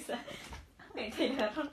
Lisa. I'm going to take that one.